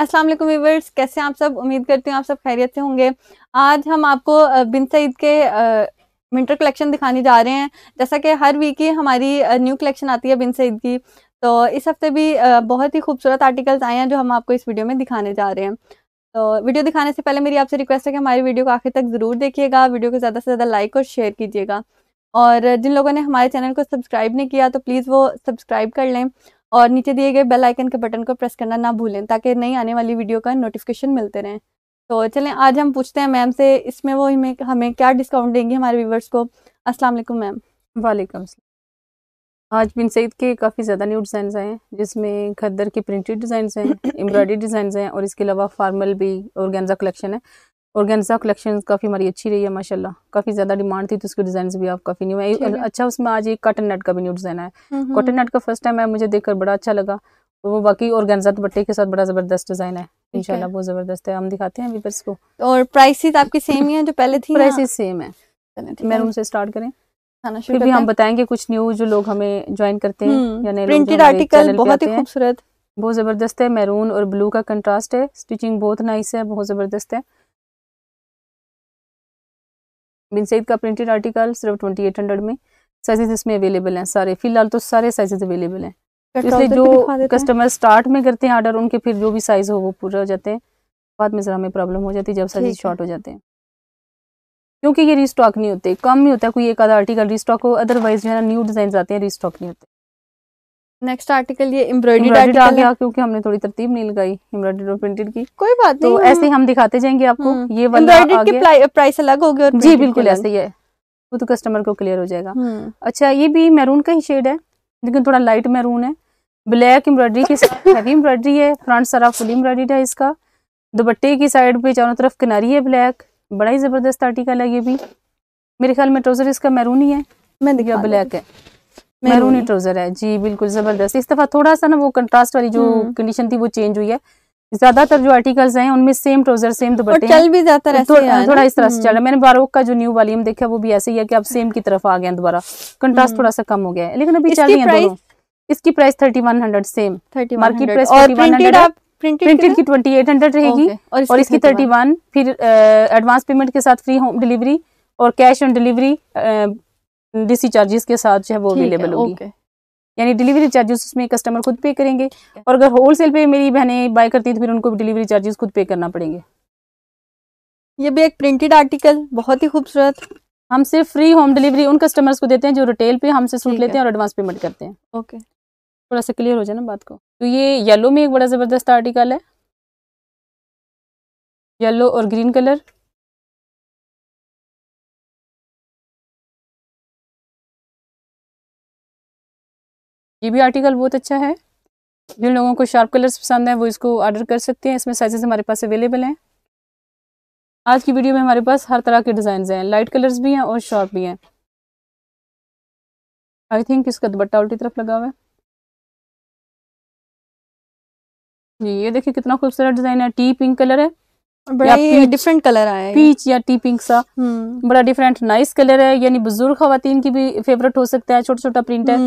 अस्सलाम वालेकुम व्यूअर्स, कैसे हैं आप सब। उम्मीद करती हूँ आप सब खैरियत से होंगे। आज हम आपको बिन सईद के विंटर कलेक्शन दिखाने जा रहे हैं। जैसा कि हर वीक ही हमारी न्यू कलेक्शन आती है बिन सईद की, तो इस हफ्ते भी बहुत ही खूबसूरत आर्टिकल्स आए हैं जो हम आपको इस वीडियो में दिखाने जा रहे हैं। तो वीडियो दिखाने से पहले मेरी आपसे रिक्वेस्ट है कि हमारी वीडियो को आखिर तक ज़रूर देखिएगा, वीडियो को ज़्यादा से ज़्यादा लाइक और शेयर कीजिएगा। और जिन लोगों ने हमारे चैनल को सब्सक्राइब नहीं किया तो प्लीज़ वो सब्सक्राइब कर लें और नीचे दिए गए बेल आइकन के बटन को प्रेस करना ना भूलें ताकि नई आने वाली वीडियो का नोटिफिकेशन मिलते रहें। तो चलें, आज हम पूछते हैं मैम से इसमें वो हमें क्या डिस्काउंट देंगी हमारे व्यूवर्स को। अस्सलाम वालेकुम मैम। वालेकुम अस्सलाम। आज बिन सईद के काफ़ी ज़्यादा न्यू डिज़ाइन आए हैं, जिसमें खद्दर की प्रिंटेड डिज़ाइन हैं, एम्ब्रॉयडरी डिज़ाइन हैं और इसके अलावा फार्मल भी ऑर्गेन्जा कलेक्शन है। ऑर्गेन्जा कलेक्शन काफ़ी हमारी अच्छी रही है माशाल्लाह, काफ़ी ज़्यादा डिमांड थी तो उसके डिज़ाइन भी आप काफ़ी न्यू है। अच्छा, उसमें आज एक कॉटन नेट का भी न्यू डिज़ाइन है। कॉटन नेट का फर्स्ट टाइम है, मुझे देखकर बड़ा अच्छा लगा। तो वो बाकी ऑर्गेन्जा दुपट्टे के साथ बड़ा ज़बरदस्त डिज़ाइन है, इंशाल्लाह बहुत ज़बरदस्त है। हम दिखाते हैं अभी बस को। और प्राइसेस आपकी सेम ही है जो पहले थी? प्राइसेस सेम है। मैम से स्टार्ट करें, फिर भी हम बताएंगे कुछ न्यू जो लोग हमें ज्वाइन करते हैं। प्रिंटेड आर्टिकल बहुत ही खूबसूरत, बहुत ज़बरदस्त है। मैरून और ब्लू का कंट्रास्ट है, स्टिचिंग बहुत नाइस है, बहुत ज़बरदस्त है। बिन सईद का प्रिंटेड आर्टिकल सिर्फ 2800 में। साइजेस इसमें अवेलेबल हैं सारे, फिलहाल तो सारे साइजेस अवेलेबल हैं, इसलिए जो कस्टमर स्टार्ट में करते हैं ऑर्डर उनके फिर जो भी साइज हो वो पूरा हो जाते हैं। बाद में जरा हमें प्रॉब्लम हो जाती है जब साइज शॉर्ट हो जाते हैं, क्योंकि ये रीस्टॉक नहीं होते, कम ही होता है कोई एक आधा आर्टिकल रीस्टॉक हो, अदरवाइज जो है ना न्यू डिजाइन आते हैं रीस्टॉक नहीं होते। नेक्स्ट आर्टिकल ये एम्ब्रॉयडरी आ गया, क्योंकि हमने थोड़ी तरतीब नहीं लगाई एम्ब्रॉयडरी और प्रिंटेड की। कोई बात नहीं, तो ऐसे ही हम दिखाते जाएंगे आपको। ये एम्ब्रॉयडरी की प्राइस अलग होगी और जी बिल्कुल ऐसे ही है, वो तो कस्टमर को क्लियर हो जाएगा। अच्छा, ये भी मैरून का ही शेड है, लेकिन थोड़ा लाइट मैरून है। ब्लैक एम्ब्रॉयडरी के साथ हैवी एम्ब्रॉयडरी है, फ्रंट सारा फुल एम्ब्रॉयडरी है इसका। दुपट्टे की साइड पे चारों तरफ किनारी है ब्लैक, बड़ा ही जबरदस्त आर्टिकल है। ये भी मेरे ख्याल में ट्राउजर इसका मैरून ही है, मैं देखा ब्लैक है, मैरून ट्राउजर है जी बिल्कुल जबरदस्त। इस दफा थोड़ा सा ना वो कंट्रास्ट वाली जो कंडीशन थी वो चेंज हुई है। ज्यादातर जो आर्टिकल्स हैं उनमें सेम ट्राउजर सेम दुपट्टे चल भी जाता है, थोड़ा इस तरह से चल रहा। मैंने बारोक का जो न्यू वॉल्यूम देखा वो भी ऐसे ही है कि अब सेम की तरफ आ गए, दोबारा कंट्रास्ट थोड़ा सा कम हो गया है, लेकिन अभी चल रही है। इसकी प्राइस 3100 सेम मार्केट प्राइस 3100 है, प्रिंटेड की 2800 रहेगी और इसकी 31। फिर एडवांस पेमेंट के साथ फ्री होम डिलीवरी और cash on delivery DC charges के साथ जो है वो अवेलेबल होगी, यानी डिलीवरी चार्जेस उसमें कस्टमर खुद पे करेंगे। और अगर होलसेल पे मेरी बहनें बाय करती हैं तो फिर उनको डिलीवरी चार्जेस खुद पे करना पड़ेंगे। ये भी एक प्रिंटेड आर्टिकल बहुत ही खूबसूरत, हम सिर्फ फ्री होम डिलीवरी उन कस्टमर्स को देते हैं जो रिटेल पे हमसे सूट लेते हैं और एडवांस पेमेंट करते हैं। ओके, थोड़ा सा क्लियर हो जाए ना बात को। तो ये येलो में एक बड़ा जबरदस्त आर्टिकल है, येलो और ग्रीन कलर। ये भी आर्टिकल बहुत अच्छा है, जिन लोगों को शार्प कलर्स पसंद है वो इसको ऑर्डर कर सकते हैं। इसमें साइजेस हमारे पास अवेलेबल हैं। आज की वीडियो में हमारे पास हर तरह के डिज़ाइन हैं, लाइट कलर्स भी हैं और शार्प भी हैं। आई थिंक इसका दुपट्टा उल्टी तरफ लगा हुआ है जी, ये देखिए कितना खूबसूरत डिज़ाइन है। टी पिंक कलर है, बड़ा डिफरेंट कलर आया है, पीच या टी पिंक सा बड़ा डिफरेंट नाइस कलर है, यानी बुजुर्ग खवातीन की भी फेवरेट हो सकता है। छोटा छोटा प्रिंट है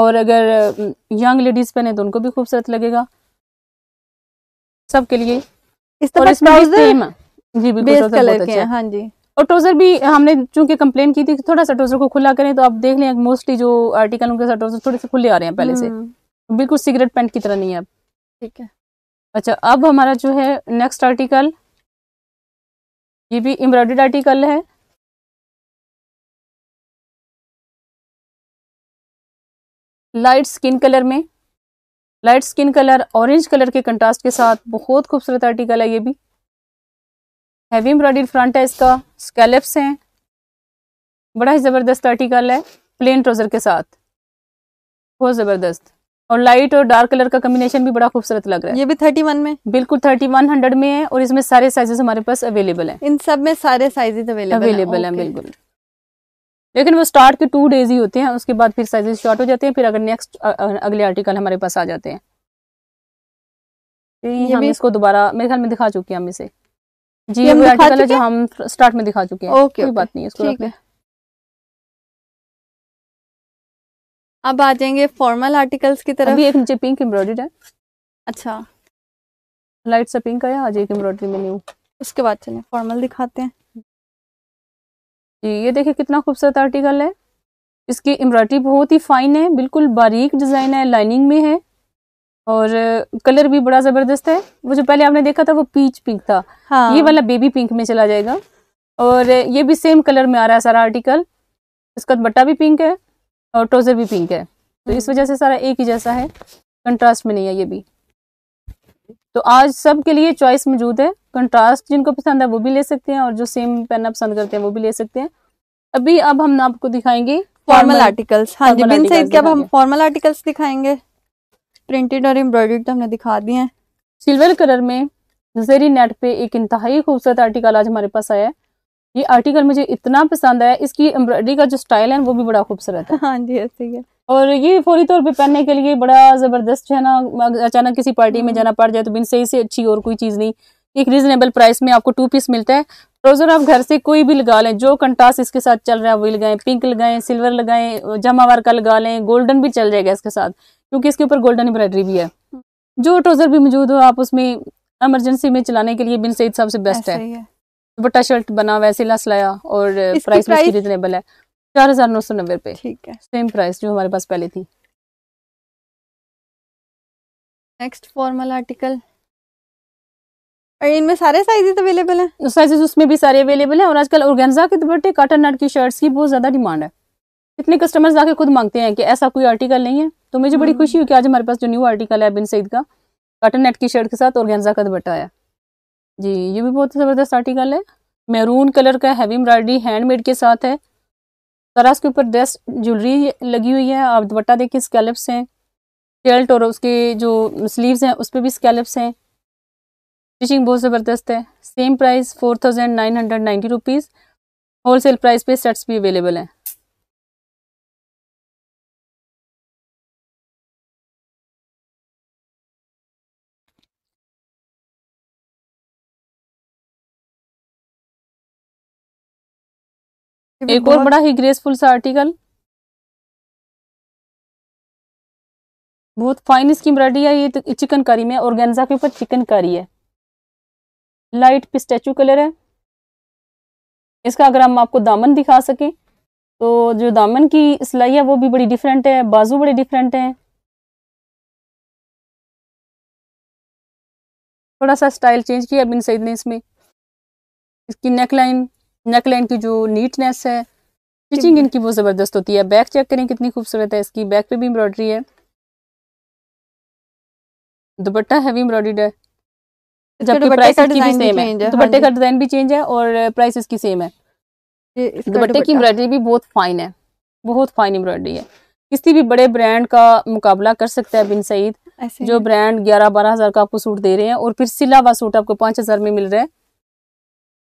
और अगर यंग लेडीज पहने तो उनको भी खूबसूरत लगेगा, सबके लिए। इस तरह इसमें जी बिल्कुल कलर के हैं, हाँ जी। और ट्राउजर भी हमने चूंकि कंप्लेन की थी थोड़ा सा ट्राउजर को खुला करें, तो आप देख लें मोस्टली जो आर्टिकल उनके साथ ट्राउजर थोड़े से खुले आ रहे हैं पहले से, बिल्कुल सिगरेट पैंट की तरह नहीं है अब। ठीक है। अच्छा, अब हमारा जो है नेक्स्ट आर्टिकल, ये भी एम्ब्रॉयडर्ड आर्टिकल है। लाइट स्किन कलर में, light skin colour orange colour के कंट्रास्ट के साथ बहुत खूबसूरत आर्टिकल है। ये भी हैवी एम्ब्रॉयडरी फ्रंट है इसका, स्कैलप्स हैं, बड़ा ही ज़बरदस्त आर्टिकल है। प्लेन ट्राउज़र के साथ बहुत ज़बरदस्त, और लाइट और डार्क कलर का कॉम्बिनेशन भी बड़ा खूबसूरत लग रहा है। ये भी 31 में, बिल्कुल 3100 में है और इसमें सारे साइजेस हमारे पास अवेलेबल हैं। इन सब में सारे साइजेस अवेलेबल हैं बिल्कुल, लेकिन वो स्टार्ट के 2 डेज ही होते हैं, उसके बाद फिर साइजेस शॉर्ट हो जाते हैं। फिर अगर नेक्स्ट अगले आर्टिकल हमारे पास आ जाते हैं। हम इसको दोबारा मेरे ख्याल में दिखा चुके हैं हम इसे जी, वो आर्टिकल है जो हम स्टार्ट में दिखा चुके हैं। कोई बात नहीं, इसको रख लें। अब आ जाएंगे फॉर्मल आर्टिकल्स की तरफ। अभी एक नीचे पिंक एम्ब्रॉयडर्ड है, अच्छा लाइट सा पिंक आया आज एक एम्ब्रॉयडरी में न्यू। उसके बाद चलिए फॉर्मल दिखाते हैं जी। ये देखिए कितना खूबसूरत आर्टिकल है, इसकी एम्ब्रॉयडरी बहुत ही फाइन है, बिल्कुल बारीक डिज़ाइन है, लाइनिंग में है और कलर भी बड़ा ज़बरदस्त है। वो जो पहले आपने देखा था वो पीच पिंक था, हाँ। ये वाला बेबी पिंक में चला जाएगा और ये भी सेम कलर में आ रहा है सारा आर्टिकल। इसका दुपट्टा भी पिंक है और ट्राउज़र भी पिंक है, तो इस वजह से सारा एक ही जैसा है, कंट्रास्ट में नहीं है ये भी। तो आज सब के लिए चॉइस मौजूद है, कंट्रास्ट जिनको पसंद है वो भी ले सकते हैं और जो सेम पहनना पसंद करते हैं वो भी ले सकते हैं। अभी अब हम आपको दिखाएंगे फॉर्मल आर्टिकल्स। हाँ जी, बिन सईद के अब हम फॉर्मल आर्टिकल्स दिखाएंगे। प्रिंटेड और एम्ब्रॉयडर्ड तो हमने दिखा दिए हैं। सिल्वर कलर में जरी नेट पे एक इंतहाई खूबसूरत आर्टिकल आज हमारे पास आया है। ये आर्टिकल मुझे इतना पसंद आया, इसकी एम्ब्रॉयडरी का जो स्टाइल है वो भी बड़ा खूबसूरत है। हाँ जी, ऐसे ही है। और ये फौरी तौर पे पहनने के लिए बड़ा जबरदस्त है ना, अचानक किसी पार्टी में जाना पड़ जाए तो बिन सईद से अच्छी और कोई चीज़ नहीं। एक रीजनेबल प्राइस में आपको 2 पीस मिलता है। ट्राउजर आप घर से कोई भी लगा लें, जो कंट्रास्ट इसके साथ चल रहा है वही लगाएं, पिंक लगाएं, सिल्वर लगाएं, जमावार का लगा लें, गोल्डन भी चल जाएगा इसके साथ क्योंकि इसके ऊपर गोल्डन एम्ब्रॉयडरी भी है। जो ट्राउजर भी मौजूद हो आप उसमें इमरजेंसी में चलाने के लिए बिन सईद सबसे बेस्ट है। दुपट्टा शर्ट बना वैसे सिला सिलाया और प्राइस भी रीजनेबल है, 4990 पे, ठीक है, सेम प्राइस जो हमारे पास पहले थी। नेक्स्ट फॉर्मल आर्टिकल, और इनमें सारे साइजेस अवेलेबल हैं। साइजेस उसमें भी सारे अवेलेबल हैं। और आजकल ऑर्गेन्जा के दुपट्टे, काटन नट की शर्ट्स की बहुत ज्यादा डिमांड है। इतने कस्टमर्स आके खुद मांगते हैं कि ऐसा कोई आर्टिकल नहीं है, तो मुझे बड़ी खुशी हुई कि आज हमारे पास जो न्यू आर्टिकल है बिन सईद का, काटन नट की शर्ट के साथ ऑर्गेन्जा का दुपट्टा आया जी। ये भी बहुत ज़बरदस्त आर्टिकल है, मैरून कलर का, हैवी एम्ब्रॉयडरी, हैंडमेड के साथ है। सारा उसके ऊपर ड्रेस ज्वेलरी लगी हुई है। आप दुपट्टा देखिए, स्कैलप्स हैं, बेल्ट और उसके जो स्लीव्स हैं उस पर भी स्कैलप्स हैं। स्टिचिंग बहुत ज़बरदस्त है। Same price 4990 rupees. Wholesale price पे सेट्स भी अवेलेबल हैं। एक और बड़ा ही ग्रेसफुल सा आर्टिकल, बहुत फाइन इसकी एम्ब्रॉयडरी है। ये तो चिकनकारी में, ऑर्गेन्जा के ऊपर चिकनकारी है, लाइट पिस्टैचू कलर है इसका। अगर हम आपको दामन दिखा सकें तो जो दामन की सिलाई है वो भी बड़ी डिफरेंट है, बाजू बड़े डिफरेंट हैं, थोड़ा सा स्टाइल चेंज किया बिन सईद ने इसमें। इसकी नेकलाइन की जो नीटनेस है, स्टिचिंग इनकी बहुत ज़बरदस्त होती है। बैक चेक करें कितनी खूबसूरत है इसकी, बैक पे भी एम्ब्रॉयडरी है। दुपट्टा हैवी एम्ब्रॉयडर्ड है, जबकि प्राइस इसकी भी सेम है। दुपट्टे का डिज़ाइन भी चेंज है और प्राइस इसकी सेम है। दुपट्टे की एम्ब्रॉयडरी भी बहुत फाइन है, बहुत फाइन एम्ब्रॉयडरी है। किसी भी बड़े ब्रांड का मुकाबला कर सकता है बिन सईद, जो ब्रांड 11-12 हज़ार का आपको सूट दे रहे हैं और फिर सिला हुआ सूट आपको 5,000 में मिल रहा है।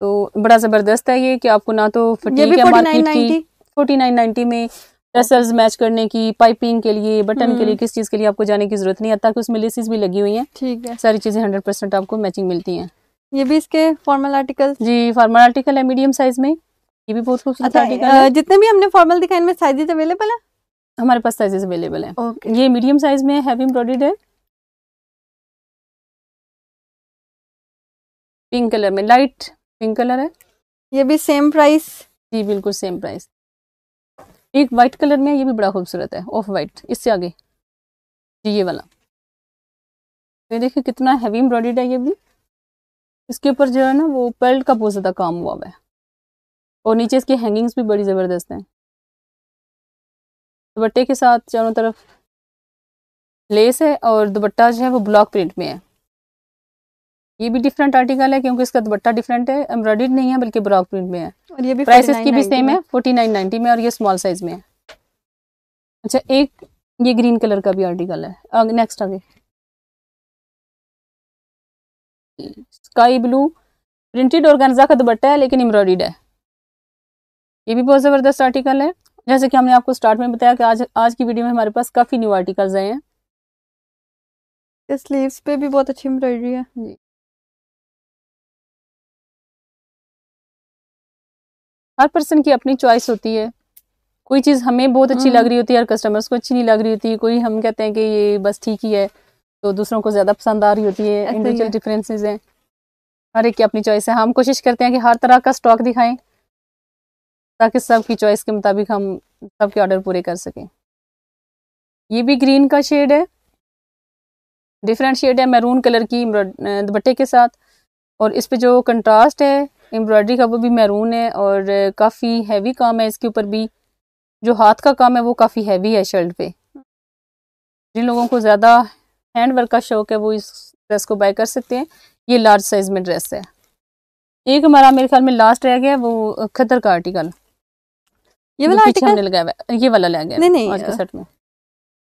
तो बड़ा ज़बरदस्त है ये कि आपको ना तो फटीक या मार्केट की 4990 में टसल्स मैच करने की, पाइपिंग के लिए, बटन के लिए, किस चीज़ के लिए आपको जाने की जरूरत नहीं है, ताकि उसमें लेसेस भी लगी हुई हैं, ठीक है, सारी चीज़ें 100% आपको मैचिंग मिलती हैं। ये भी इसके फॉर्मल आर्टिकल जी, फॉर्मल आर्टिकल है मीडियम साइज में। ये भी बहुत खूबसूरत आर्टिकल है। जितने भी हमने फॉर्मल दिखाए इनमें साइजेस अवेलेबल है, हमारे पास साइजेस अवेलेबल है। ये मीडियम साइज में हैवी एम्ब्रॉयडर्ड है, पिंक कलर में, लाइट पिंक कलर है। ये भी सेम प्राइस जी, बिल्कुल सेम प्राइस। एक वाइट कलर में, ये भी बड़ा खूबसूरत है, ऑफ वाइट, इससे आगे जी ये वाला। ये देखिए कितना हैवी एम्ब्रॉयडर्ड है ये भी। इसके ऊपर जो है ना वो पर्ल का बहुत ज़्यादा काम हुआ है और नीचे इसकी हैंगिंग्स भी बड़ी ज़बरदस्त हैं। दुपट्टे के साथ चारों तरफ लेस है और दुपट्टा जो है वो ब्लॉक प्रिंट में है। ये भी डिफरेंट आर्टिकल है क्योंकि इसका दुपट्टा डिफरेंट है, एम्ब्रॉयडर्ड नहीं है बल्कि ब्लॉक प्रिंट में है। और ये भी प्राइस इसकी भी सेम है 4990 में और ये स्मॉल साइज में है। अच्छा, एक ये ग्रीन कलर का भी आर्टिकल है। नेक्स्ट आगे स्काई ब्लू प्रिंटेड ऑर्गेन्जा का दुपट्टा है लेकिन एम्ब्रॉयडर्ड है। ये भी बहुत ज़बरदस्त आर्टिकल है। जैसे कि हमने आपको स्टार्ट में बताया कि आज की वीडियो में हमारे पास काफ़ी न्यू आर्टिकल्स आए हैं। स्लीव्स पे भी बहुत अच्छी एम्ब्रॉयडरी है जी। हर पर्सन की अपनी चॉइस होती है, कोई चीज़ हमें बहुत अच्छी लग रही होती है, हर कस्टमर्स को अच्छी नहीं लग रही होती, कोई हम कहते हैं कि ये बस ठीक ही है, तो दूसरों को ज़्यादा पसंद आ रही होती है। इंडिविजुअल डिफरेंसेस हैं, हर एक की अपनी चॉइस है। हम कोशिश करते हैं कि हर तरह का स्टॉक दिखाएं ताकि सबकी चॉइस के मुताबिक हम सबके ऑर्डर पूरे कर सकें। ये भी ग्रीन का शेड है, डिफरेंट शेड है, मैरून कलर की दुपट्टे के साथ। और इस पे जो कंट्रास्ट है एम्ब्रॉयडरी का वो भी मैरून है और काफ़ी हैवी काम है इसके ऊपर भी। जो हाथ का काम है वो काफ़ी हैवी है शर्ट पे। जिन लोगों को ज़्यादा हैंड वर्क का शौक है वो इस ड्रेस को बाय कर सकते हैं। ये लार्ज साइज़ में ड्रेस है। एक हमारा मेरे ख्याल में लास्ट रह गया वो खद्दर का आर्टिकल, ये वाला आर्टिकल हमने लगाया हुआ, ये वाला लग गया नहीं आज के सेट में।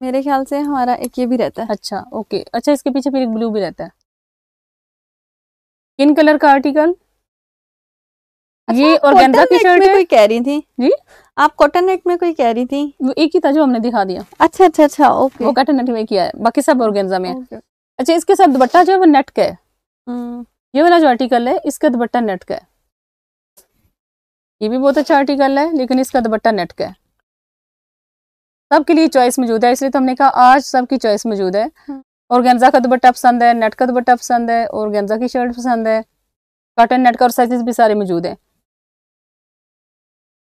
मेरे ख्याल से हमारा एक ये भी रहता है। अच्छा ओके, अच्छा इसके पीछे फिर एक ब्लू भी रहता है। किन कलर का आर्टिकल? ये ऑर्गेन्जा की शर्ट है। कोई कह रही थी जी आप कॉटन नेट में, कोई कह रही थी। वो एक ही था जो हमने दिखा दिया। अच्छा अच्छा अच्छा ओके, वो कॉटन नेट में किया है, बाकी सब ऑर्गेन्जा में है। अच्छा इसके साथ दुपट्टा जो है वो नेट का है। ये वाला जो आर्टिकल है इसका दुपट्टा नेट का है। ये भी बहुत अच्छा आर्टिकल है लेकिन इसका दुपट्टा नेट का है। सबके लिए चॉइस मौजूद है, इसलिए तो हमने कहा आज सबकी चॉइस मौजूद है। ऑर्गेन्जा का दुपट्टा पसंद है, नेट का दुपट्टा पसंद है, ऑर्गेन्जा की शर्ट पसंद है, कॉटन नेट का, और साइजेस भी सारे मौजूद हैं।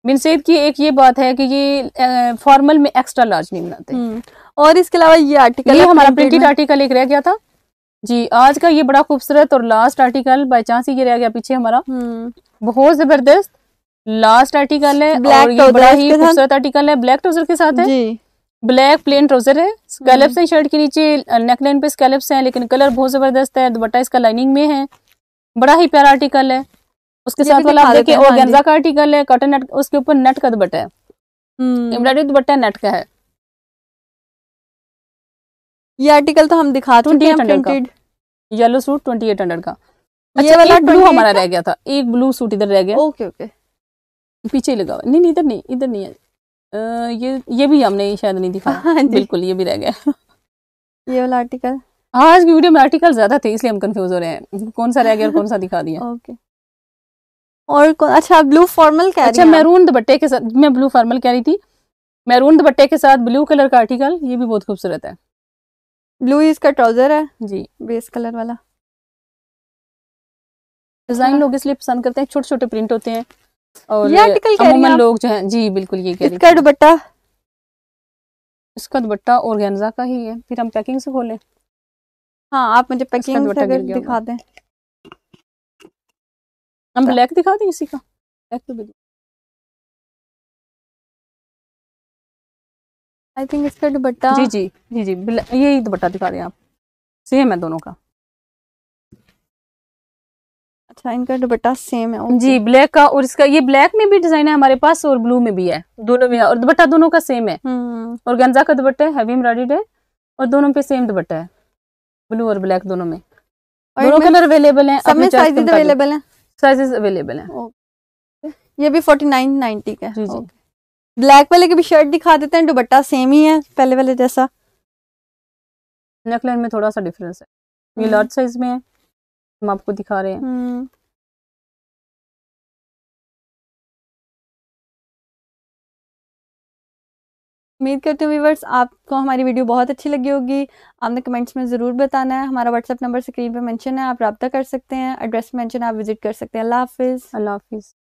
बिन सईद की एक ये बात है कि ये फॉर्मल में एक्स्ट्रा लार्ज नहीं बनाते। और इसके अलावा ये आर्टिकल, ये हमारा प्रिंटेड आर्टिकल एक रह गया था जी आज का। ये बड़ा खूबसूरत और लास्ट आर्टिकल बाय चांस ये रह गया पीछे हमारा। बहुत जबरदस्त लास्ट आर्टिकल है और ये बड़ा ही खूबसूरत आर्टिकल है। ब्लैक ट्राउजर के साथ है जी। ब्लैक प्लेन ट्राउजर है, स्कैलप्स हैं शर्ट के नीचे, नेकलाइन पे स्कैलप्स हैं लेकिन कलर बहुत जबरदस्त है। दुपट्टा इसका लाइनिंग में है, बड़ा ही प्यारा आर्टिकल है। उसके साथ वाला आप देखिए ऑर्गेन्जा का आर्टिकल है, कॉटन नेट, उसके ऊपर नेट का दुपट्टा है, एम्ब्रॉयडरी दुपट्टा नेट का है। ये आर्टिकल तो हम दिखा चुके हैं, प्रिंटेड येलो सूट 2800 का। ये वाला ब्लू हमारा रह गया था, एक ब्लू सूट इधर रह गया। ओके ओके पीछे लगा हुआ, नहीं इधर नहीं, इधर नहीं है। ये भी हमने शायद नहीं दिखाया, बिल्कुल ये भी रह गया ये वाला आर्टिकल। आज की वीडियो में आर्टिकल ज्यादा थे इसलिए हम कंफ्यूज हो रहे हैं कौन सा रह गया और कौन सा दिखा दिया। ओके और अच्छा ब्लू फॉर्मल कह रही, अच्छा मैरून दुपट्टे के साथ, मैं ब्लू फॉर्मल कह रही थी, मैरून दुपट्टे के साथ ब्लू कलर का आर्टिकल। ये भी बहुत खूबसूरत है, ब्लू इसका ट्राउजर है जी, बेस कलर वाला डिजाइन लोग इसलिए पसंद करते हैं, छोटे छोटे प्रिंट होते हैं। और ये आर्टिकल अमूमन लोग जो हैं जी बिल्कुल ये कह रही है। इसका दुपट्टा, इसका दुपट्टा ऑर्गेन्जा का ही है। फिर हम पैकिंग से खोलें। हाँ आप मुझे पैकिंग से दिखा दें। हम ब्लैक दिखा दें, इसी का ब्लैक तो बिल्कुल। आई थिंक इसका दुपट्टा जी जी जी जी यही दुपट्टा दिखा दें आप, सेम है दोनों का। अच्छा इनका दुपट्टा सेम है जी, ब्लैक का और इसका। ये ब्लैक में भी डिजाइन है हमारे पास और ब्लू में भी है, दोनों में है। और दुपट्टा दोनों का सेम है, और ऑर्गेन्जा का दुपट्टा हैवी एम्ब्रॉयडर्ड है और दोनों पे सेम दुपट्टा है, ब्लू और ब्लैक दोनों में। दोनों कलर अवेलेबल है, सब में साइजेस अवेलेबल है, साइजेस अवेलेबल है। ये भी 4990 का है। ब्लैक वाले की भी शर्ट दिखा देते हैं, दुपट्टा सेम ही है पहले वाले जैसा, नेकलाइन में थोड़ा सा डिफरेंस है। ये लार्ज साइज में है, हम आपको दिखा रहे हैं। उम्मीद करती हूँ व्यूअर्स आपको हमारी वीडियो बहुत अच्छी लगी होगी। आपने कमेंट्स में ज़रूर बताना है। हमारा व्हाट्सएप नंबर स्क्रीन पे मेंशन है, आप रब्ता कर सकते हैं। एड्रेस मेंशन आप विजिट कर सकते हैं। अल्लाह हाफिज़।